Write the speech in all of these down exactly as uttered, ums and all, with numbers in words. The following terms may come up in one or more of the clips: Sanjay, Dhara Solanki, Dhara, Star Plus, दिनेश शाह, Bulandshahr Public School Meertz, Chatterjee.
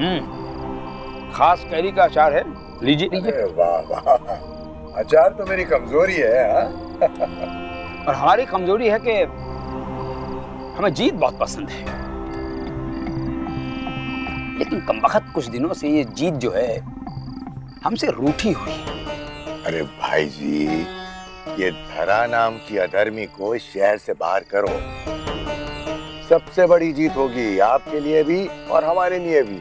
हम्म, खास कैरी का अचार है, लीजिए लीजिए। वाह वाह, अचार तो मेरी कमजोरी है। और हमारी कमजोरी है कि हमें जीत बहुत पसंद है, लेकिन कमबख्त कुछ दिनों से ये जीत जो है हमसे रूठी हुई है। अरे भाई जी, ये धरा नाम की अधर्मी को इस शहर से बाहर करो, सबसे बड़ी जीत होगी आपके लिए भी और हमारे लिए भी।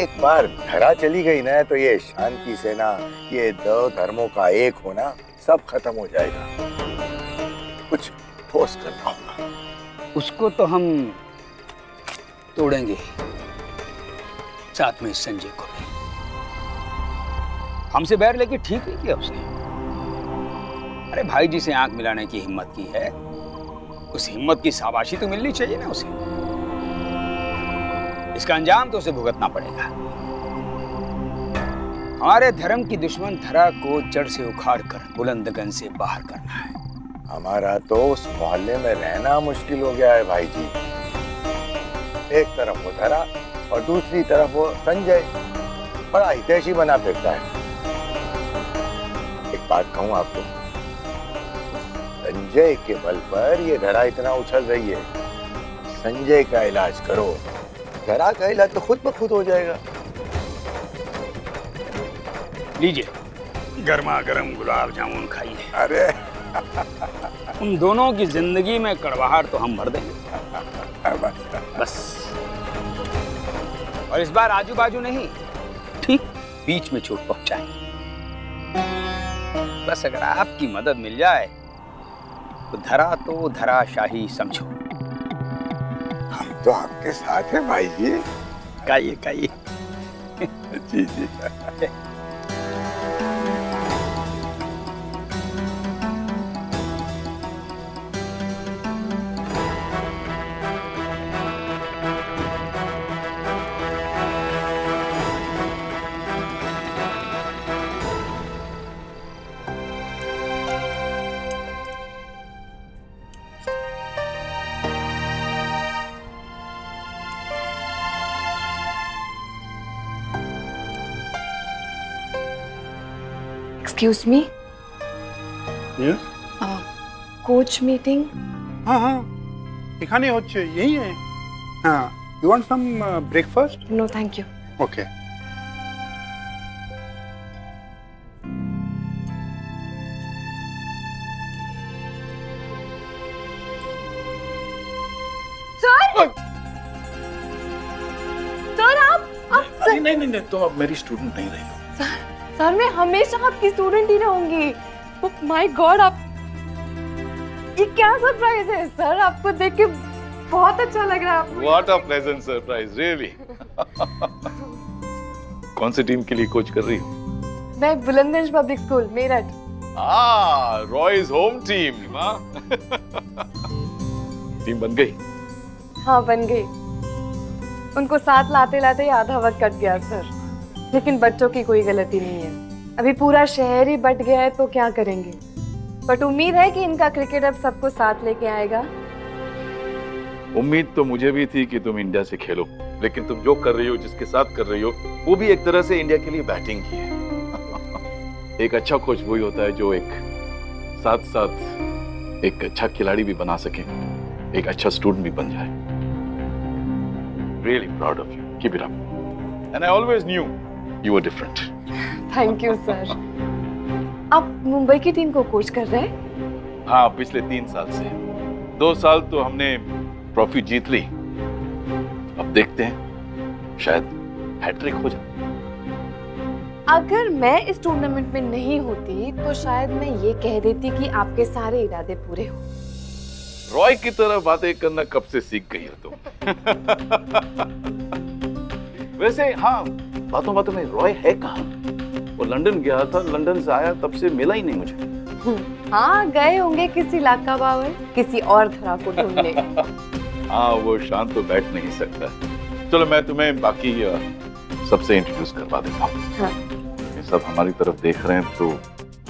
एक बार धरा चली गई ना तो ये शांति सेना, ये दो धर्मों का एक होना सब खत्म हो जाएगा। कुछ ठोस करना होगा। उसको तो हम तोड़ेंगे, साथ में संजय को भी। हमसे बैर लेके ठीक नहीं किया उसने। अरे भाई जी से आंख मिलाने की हिम्मत की है, उस हिम्मत की शाबाशी तो मिलनी चाहिए ना उसे। इसका अंजाम तो उसे भुगतना पड़ेगा। हमारे धर्म की दुश्मन धरा को जड़ से उखाड़ कर बुलंदगन से बाहर करना है। हमारा तो उस मोहल्ले में रहना मुश्किल हो गया है भाई जी। एक तरफ वो धरा और दूसरी तरफ वो संजय, बड़ा हितैषी बना फिरता है। एक बात कहूं आपको, संजय के बल पर ये धरा इतना उछल रही है, संजय का इलाज करो, धरा का इलाज तो खुद ब खुद हो जाएगा। लीजिए, गर्मा गर्म गुलाब जामुन खाइए। अरे उन दोनों की जिंदगी में कड़वाहट तो हम भर देंगे बस। और इस बार आजू बाजू नहीं, ठीक बीच में चोट पहुंचाएंगे। बस अगर आपकी मदद मिल जाए तो धरा तो धरा शाही समझो। हम तो आपके साथ हैं भाई जी। गाइए गाइए। जी जी। Excuse me? Yes? Uh, coach meeting? हाँ हाँ, दिखाने होच्छ यही है। हाँ, you want some uh, breakfast? No, thank you. Okay. Sir? Oh. Sir, आप आप sir? नहीं नहीं नहीं, तुम अब मेरी स्टूडेंट नहीं रही हो। Sir? सर, मैं हमेशा आपकी स्टूडेंट ही रहूंगी। Oh my God, आप ये क्या सरप्राइज है सर, आपको देख के बहुत अच्छा लग रहा है। What a pleasant surprise, really. कौन सी टीम के लिए कोच कर रही हो? मैं Bulandshahr public school Meerut. Ah, Roy's home team, माँ। टीम बन गई? हाँ बन गई। उनको साथ लाते लाते आधा वक्त कट गया सर, लेकिन बच्चों की कोई गलती नहीं है। अभी पूरा शहर ही बट गया है तो क्या करेंगे, बट उम्मीद है कि इनका क्रिकेट अब सबको साथ लेके आएगा। उम्मीद तो मुझे भी थी कि तुम इंडिया से खेलो, लेकिन तुम जो कर रही हो, जिसके साथ कर रही हो, वो भी एक तरह से इंडिया के लिए बैटिंग की है। एक अच्छा कोच वही होता है जो एक साथ साथ एक अच्छा खिलाड़ी भी बना सके, एक अच्छा स्टूडेंट भी बन जाए। Really proud of you, keep it up. And I always knew you were different. Thank you, sir. आप मुंबई की टीम को कोच कर रहे हैं? हाँ, पिछले तीन साल से। दो साल तो हमने ट्रॉफी जीत ली, अब देखते हैं शायद हैट्रिक हो जाए। अगर मैं इस टूर्नामेंट में नहीं होती तो शायद मैं ये कह देती कि आपके सारे इरादे पूरे हो। रॉय की तरह बातें करना कब से सीख गई हो तुम? वैसे हाँ, बातों बातों में रॉय है कहाँ? वो लंदन गया था, लंदन से आया तब से मिला ही नहीं मुझे। हाँ गए होंगे किसी लाका बावर, किसी और धरा को ढूंढने। हाँ वो शांत तो बैठ नहीं सकता। चलो मैं तुम्हें बाकी सबसे इंट्रोड्यूस करवा देता हूँ। हाँ। ये सब हमारी तरफ देख रहे हैं तो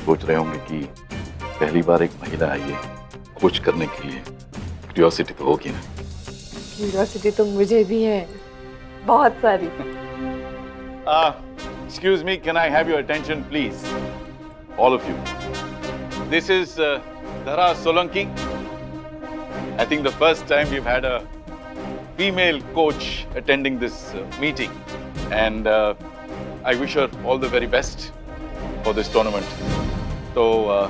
सोच रहे होंगे कि पहली बार एक महिला आई है कोच करने के लिए, क्यूरियोसिटी तो होगी ना? क्यूरियोसिटी तो मुझे भी है। बहुत सारी। Excuse me, can I have your attention please, all of you. This is Dhara Solanki. I think the first time we've had a female coach attending this uh, meeting, and uh, I wish her all the very best for this tournament. So, uh,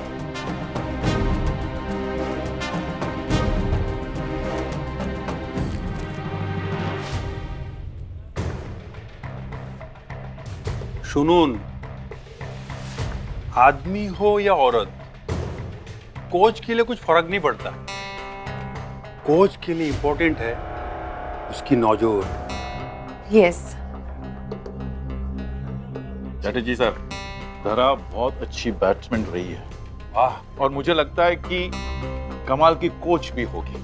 सुनून, आदमी हो या औरत, coach के लिए कुछ फर्क नहीं पड़ता। कोच के लिए इंपॉर्टेंट है उसकी नौजोर। यस चटर्जी सर, Dhara बहुत अच्छी बैट्समैन रही है, आह, और मुझे लगता है कि कमाल की कोच भी होगी।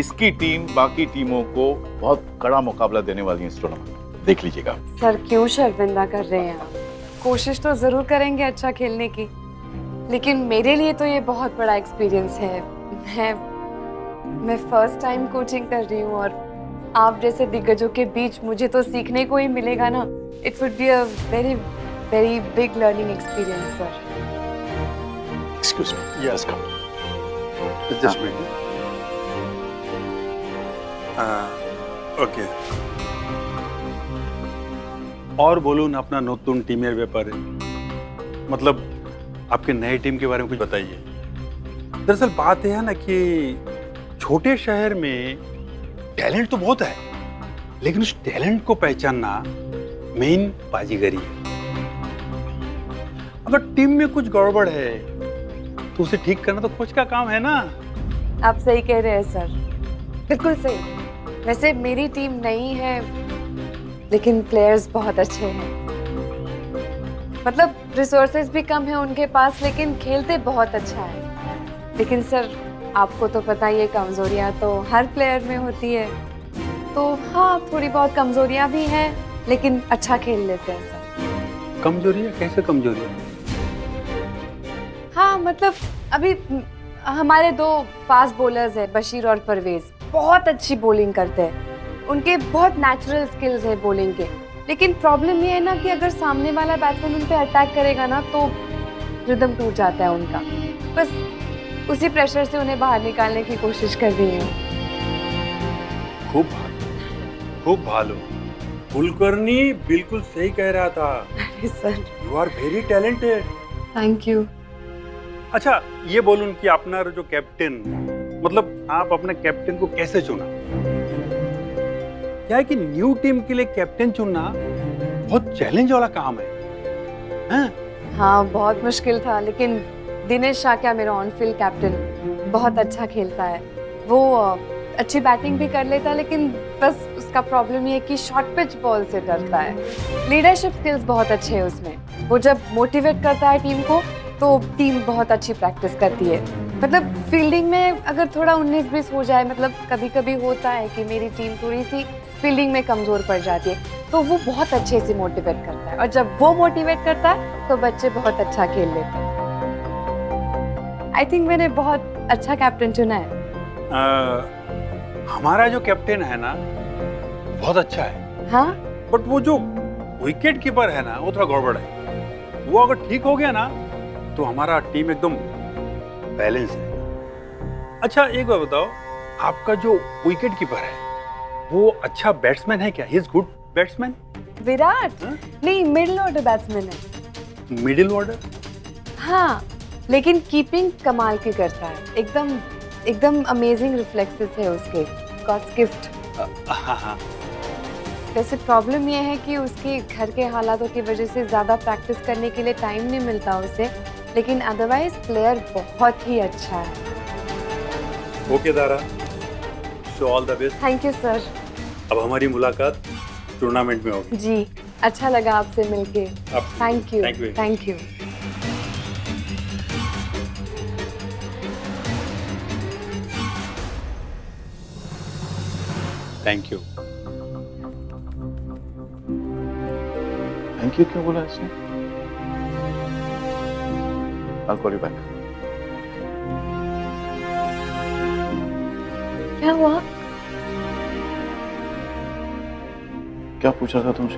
इसकी टीम बाकी टीमों को बहुत कड़ा मुकाबला देने वाली है इस टूर्नामेंट में, देख लीजिएगा। सर क्यों शर्मिंदा कर रहे हैं आप? कोशिश तो जरूर करेंगे अच्छा खेलने की, लेकिन मेरे लिए तो ये बहुत बड़ा एक्सपीरियंस है। मैं मैं फर्स्ट टाइम कोचिंग कर रही हूँ, और आप जैसे दिग्गजों के बीच मुझे तो सीखने को ही मिलेगा ना। It would be a very very big learning experience sir. Excuse me, yes come. Just wait. Okay. और बोलूँ ना अपना नोटुन टीमेर व्यापार, मतलब आपके नए टीम के बारे में कुछ बताइए। दरअसल बात यह है ना कि छोटे शहर में टैलेंट तो बहुत है, लेकिन उस टैलेंट को पहचानना मेन बाजीगरी है। अगर टीम में कुछ गड़बड़ है तो उसे ठीक करना तो कोच का काम है ना। आप सही कह रहे हैं सर, बिल्कुल सही। वैसे मेरी टीम नहीं है, लेकिन प्लेयर्स बहुत अच्छे हैं। मतलब रिसोर्सेज भी कम है उनके पास, लेकिन खेलते बहुत अच्छा है। लेकिन सर आपको तो पता ही है, कमजोरियाँ तो हर प्लेयर में होती है। तो हाँ, थोड़ी बहुत कमजोरियाँ भी हैं, लेकिन अच्छा खेल लेते हैं सर। कमजोरियाँ कैसे कमजोरियाँ? हाँ मतलब अभी हमारे दो फास्ट बॉलर्स हैं, बशीर और परवेज, बहुत अच्छी बॉलिंग करते हैं। उनके बहुत नेचुरल स्किल्स हैं बॉलिंग के, लेकिन प्रॉब्लम ये है ना कि अगर सामने वाला बैट्समैन उन पे अटैक करेगा ना तो रिदम टूट जाता है उनका। बस उसी प्रेशर से उन्हें बाहर निकालने की कोशिश कर रही हूँ। खूब खूब भालो कुलकर्णी, बिल्कुल सही कह रहा था। अरे sir, you are very talented. Thank you. अच्छा ये बोलूँ कि अपना जो कैप्टन, मतलब आप अपने कैप्टन को कैसे चुना? क्या है कि न्यू टीम के लिए कैप्टन चुनना बहुत चैलेंज वाला काम है, है? हाँ बहुत मुश्किल था, लेकिन दिनेश शाह क्या मेरा ऑनफील्ड कैप्टन बहुत अच्छा खेलता है। वो अच्छी बैटिंग भी कर लेता है, लेकिन बस उसका प्रॉब्लम ये है कि शॉर्ट पिच बॉल से डरता है। लीडरशिप स्किल्स बहुत अच्छे हैं उसमें। वो जब मोटिवेट करता है टीम को तो टीम बहुत अच्छी प्रैक्टिस करती है। मतलब फील्डिंग में अगर थोड़ा उन्नीस बीस हो जाए, मतलब कभी कभी होता है कि मेरी टीम थोड़ी सी फील्डिंग में कमजोर पड़ जाती है, तो वो बहुत अच्छे से मोटिवेट करता है, और जब वो मोटिवेट करता है तो बच्चे बहुत अच्छा खेल लेते हैं। आई थिंक मैंने बहुत अच्छा कैप्टन चुना है। uh, हमारा जो कैप्टन है ना बहुत अच्छा है, हाँ, बट वो जो विकेट कीपर है ना वो थोड़ा गड़बड़ है। वो अगर ठीक हो गया ना तो हमारा टीम एकदम बैलेंस है। अच्छा एक बार बताओ, आपका जो विकेट कीपर है वो अच्छा बैट्समैन है क्या? He is good batsman? Virat हा? नहीं, मिडिल ऑर्डर बैट्समैन है। Middle order? हाँ, लेकिन कीपिंग कमाल की करता है, एकदम एकदम अमेजिंग रिफ्लेक्सेस है उसके, गॉड्स गिफ्ट। वैसे प्रॉब्लम यह है कि उसके घर के हालातों की वजह से ज्यादा प्रैक्टिस करने के लिए टाइम नहीं मिलता उसे, लेकिन अदरवाइज प्लेयर बहुत ही अच्छा है। Okay Dhara, so all the best. Thank you sir. अब हमारी मुलाकात टूर्नामेंट में होगी। जी अच्छा लगा आपसे मिलके। Thank you thank you. Thank you. Thank you क्यों बोला इसने? I'll call you back. क्या हुआ? क्या पूछा था तुमसे?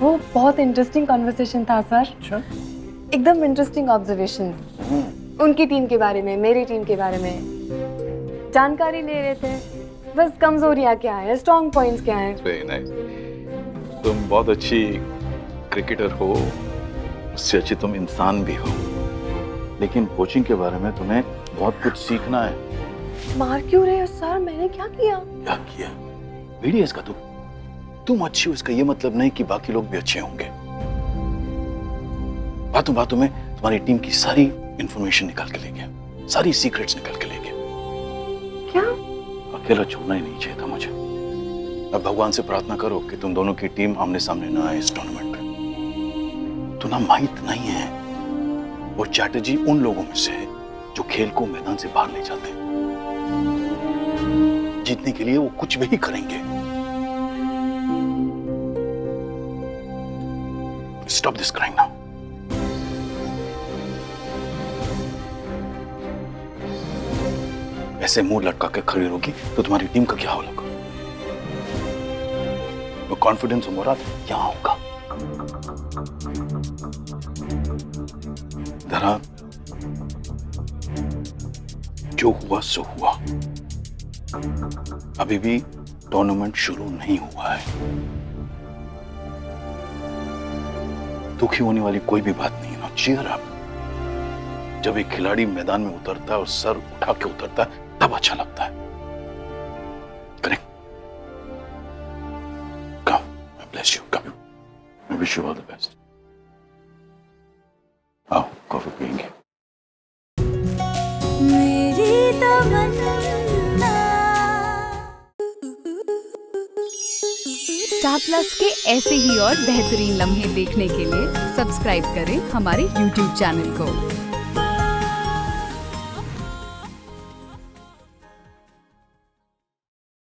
वो बहुत इंटरेस्टिंग कॉन्वर्सेशन था सर। अच्छा? एकदम इंटरेस्टिंग ऑब्जर्वेशन, उनकी टीम के बारे में, मेरी टीम के बारे में जानकारी ले रहे थे। बस कमजोरियां क्या है, स्ट्रॉन्ग पॉइंट्स क्या है। Very nice. तुम बहुत अच्छी क्रिकेटर हो, उससे अच्छी तुम इंसान भी हो, लेकिन कोचिंग के बारे में तुम्हें बहुत कुछ सीखना है। मार क्यों रहे हो सर? मैंने क्या किया? क्या किया? बीडीएस का तुम तुम अच्छी हो इसका ये मतलब नहीं कि बाकी लोग भी अच्छे होंगे। बातों बातों में तुम्हारी टीम की सारी इंफॉर्मेशन निकाल के ले गया, सारी सीक्रेट्स निकाल के ले गया। क्या? अकेला छोड़ना ही नहीं चाहिए था मुझे। अब भगवान से प्रार्थना करो कि तुम दोनों की टीम आमने सामने ना आए इस टूर्नामेंट में। तो ना माहित नहीं है, वो चैटर्जी उन लोगों में से है जो खेल को मैदान से बाहर ले जाते हैं। जीतने के लिए वो कुछ भी करेंगे। Stop this crying now. ऐसे मुंह लटका के खड़ी रहोगी तो तुम्हारी टीम का क्या होगा? वो कॉन्फिडेंस और मोरल यहाँ होगा। धरा, जो हुआ सो हुआ। अभी भी टूर्नामेंट शुरू नहीं हुआ है। दुखी होने वाली कोई भी बात नहीं है ना। Cheer up. जब एक खिलाड़ी मैदान में उतरता है और सर उठा के उतरता है तब अच्छा लगता है। Correct? Come, I bless you, come, I wish you all the best. आओ कॉफी पियेंगे। स्टार प्लस के ऐसे ही और बेहतरीन लम्हे देखने के लिए सब्सक्राइब करें हमारे यूट्यूब चैनल को।